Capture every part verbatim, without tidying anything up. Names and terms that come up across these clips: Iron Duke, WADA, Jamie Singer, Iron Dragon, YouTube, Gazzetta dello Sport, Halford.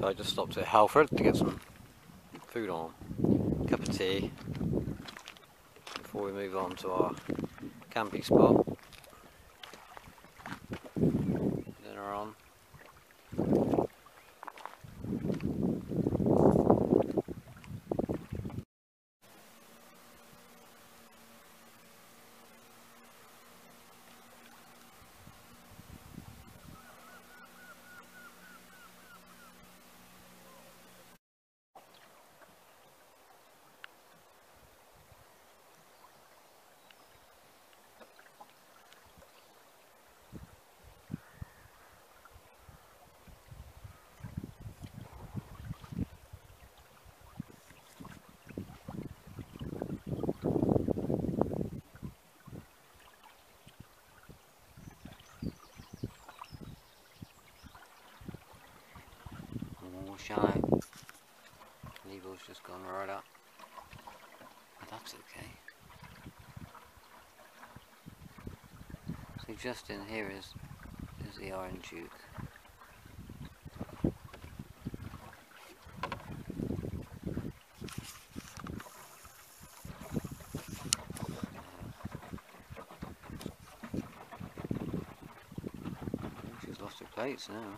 So I just stopped at Halford to get some food on, cup of tea, before we move on to our camping spot. Dinner on. Shine. The eagle's just gone right up. Oh, that's okay. So just in here is is the Iron Duke. She's lost her plates now.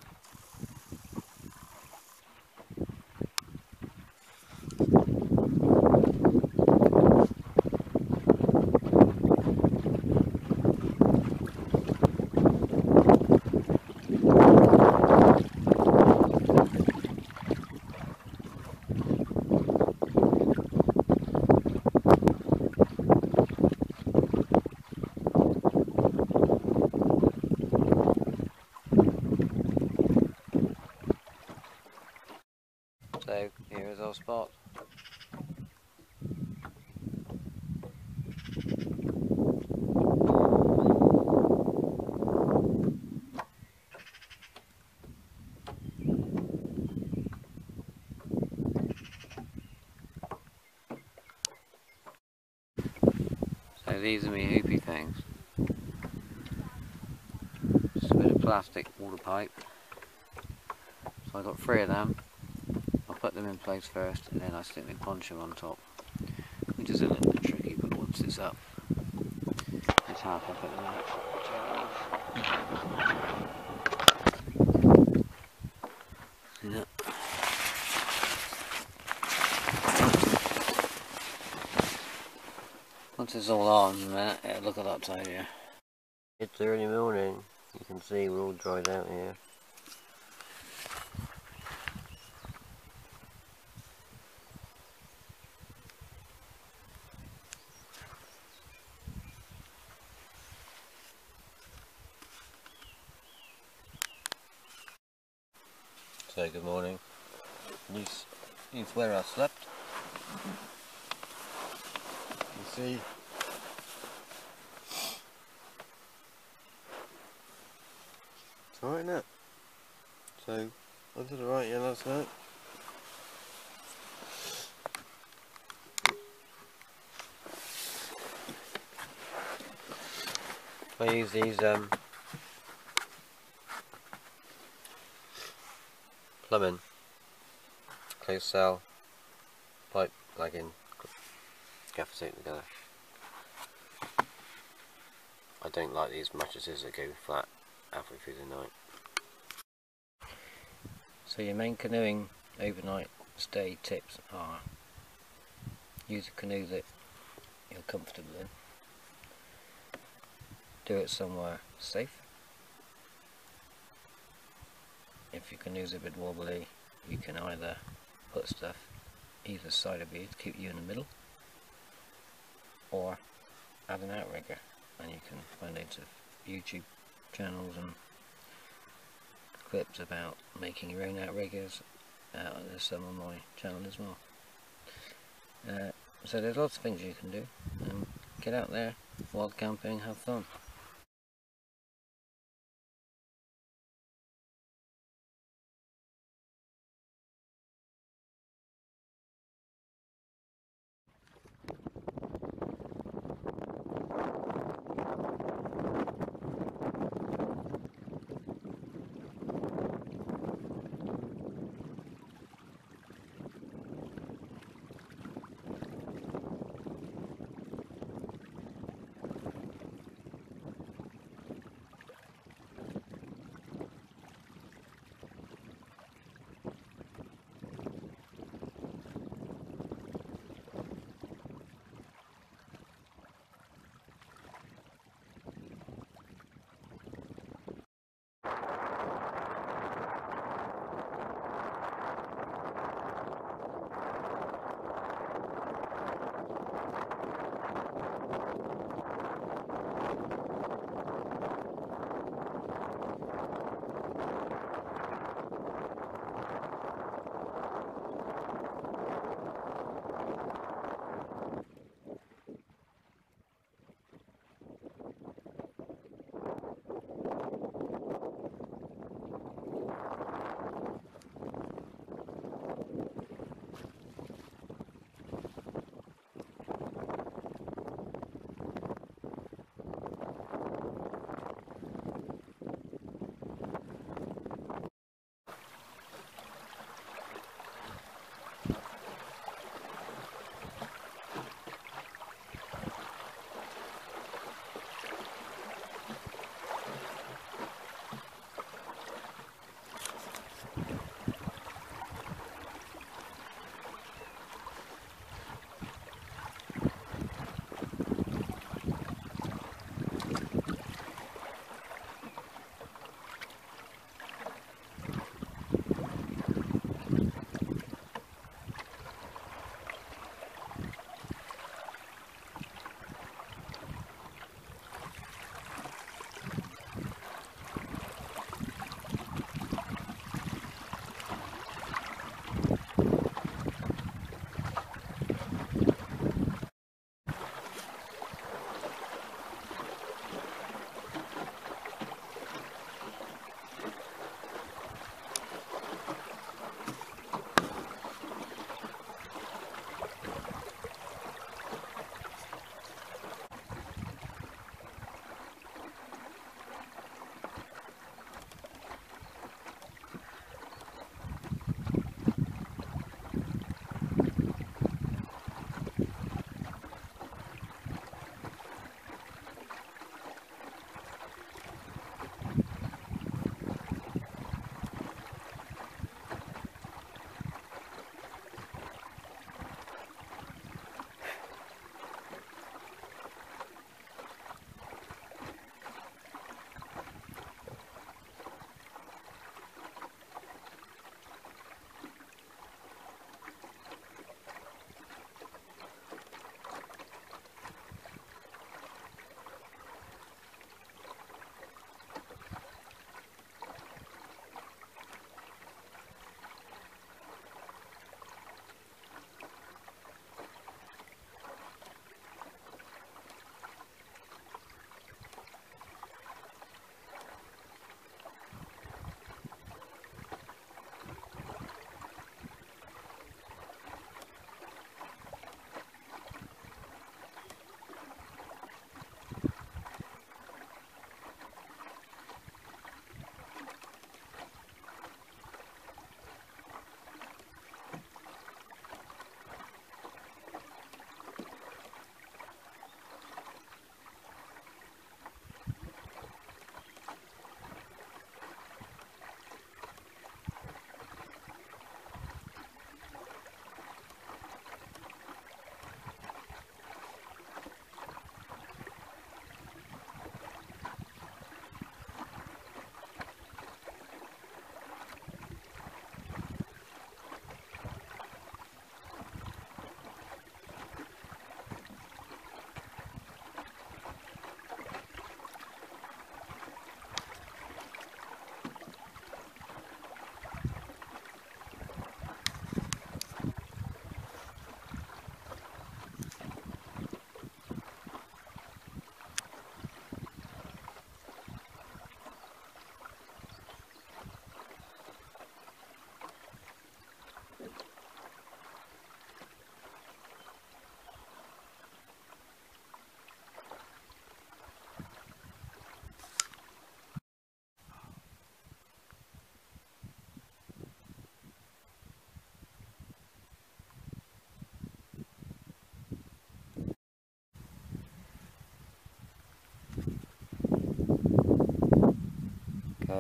So here is our spot. So these are me hoopy things. Just a bit of plastic water pipe. So I got three of them. Put them in place first and then I stick my poncho on top, which is a little bit tricky, but once it's up, it's half up at the moment. See that? Once it's all on, man, yeah, look at that side here. It's early morning, you can see we're all dried out here. So good morning. This is where I slept. You see, it's alright now. So I did alright yeah last night. I use these um. plumbing, closed cell, pipe, lagging, gaffer tape together. I don't like these mattresses that go flat halfway through the night. So your main canoeing overnight stay tips are: use a canoe that you're comfortable in, do it somewhere safe. If your canoe's a bit wobbly, you can either put stuff either side of you to keep you in the middle, or add an outrigger, and you can find loads of YouTube channels and clips about making your own outriggers. Uh, there's some on my channel as well. Uh, so there's lots of things you can do. Um, get out there, wild camping, have fun.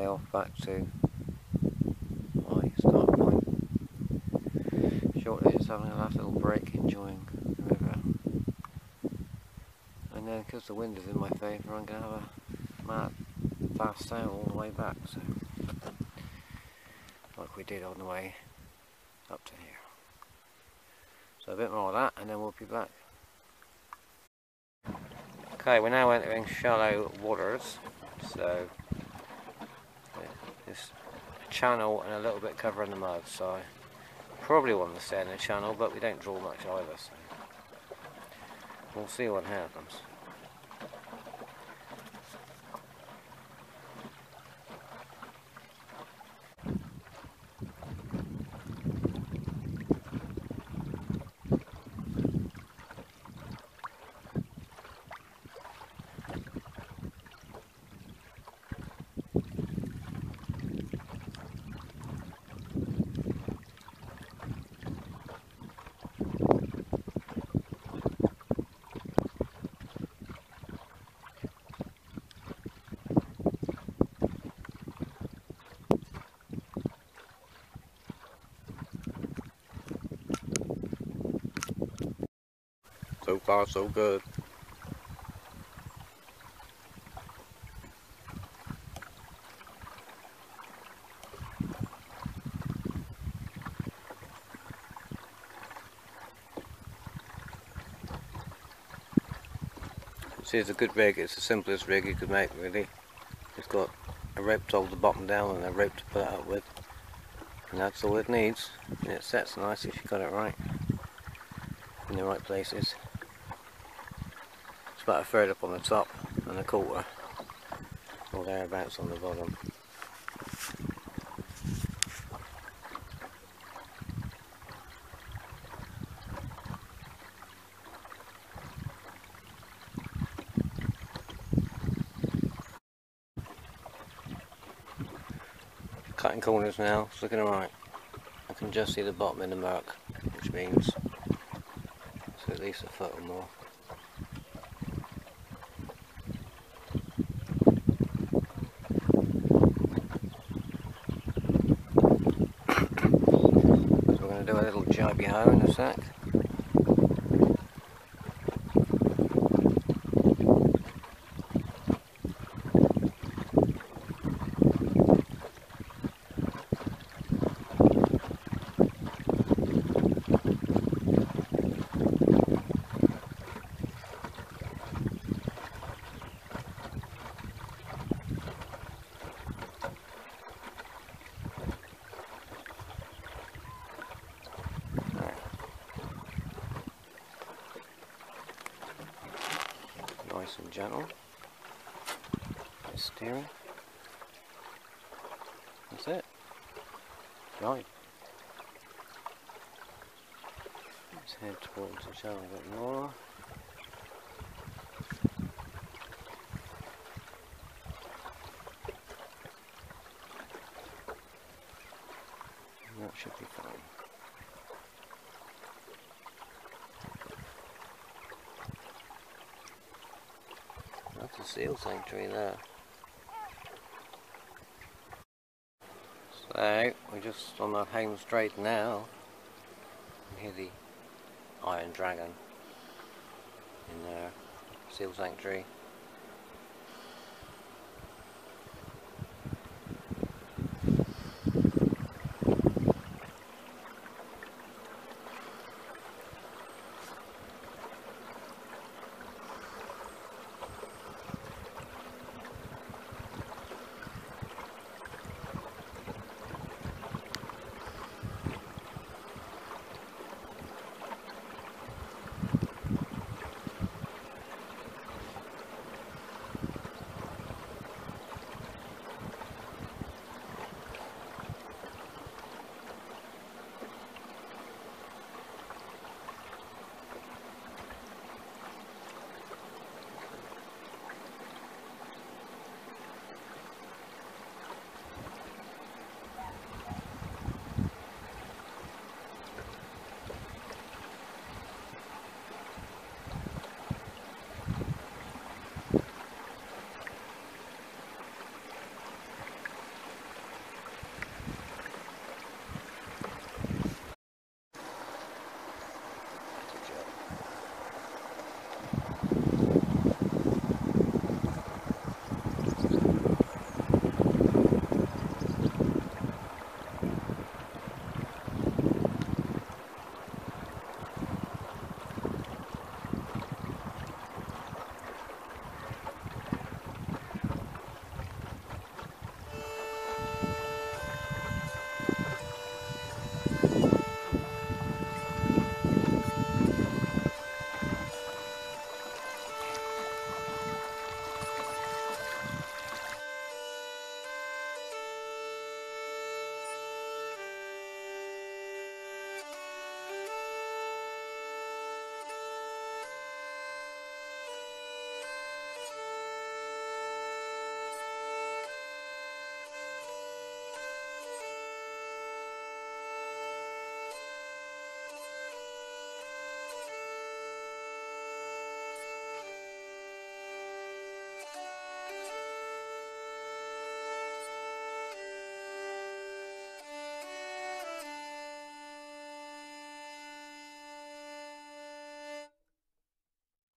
way off back to my start point. Shortly it's having a last little break, enjoying the river. And then because the wind is in my favour, I'm going to have a mad fast sail all the way back, so like we did on the way up to here. So a bit more of that and then we'll be back. Okay, we're now entering shallow waters, so there's a channel and a little bit covering the mud, so I probably want to stay in the channel, but we don't draw much either, so we'll see what happens. So far, so good. See, it's a good rig. It's the simplest rig you could make, really. It's got a rope to hold the bottom down and a rope to put it up with, and that's all it needs. And it sets nice if you got it right in the right places. It's about a third up on the top and a quarter or thereabouts on the bottom. Cutting corners now, it's looking alright. I can just see the bottom in the murk, which means it's at least a foot or more. In a sec. Nice and gentle, nice steering, that's it, right, let's head towards the channel a bit more. And that should be fine. That's a seal sanctuary there. So we're just on the home straight now. You can hear the Iron Dragon in the seal sanctuary.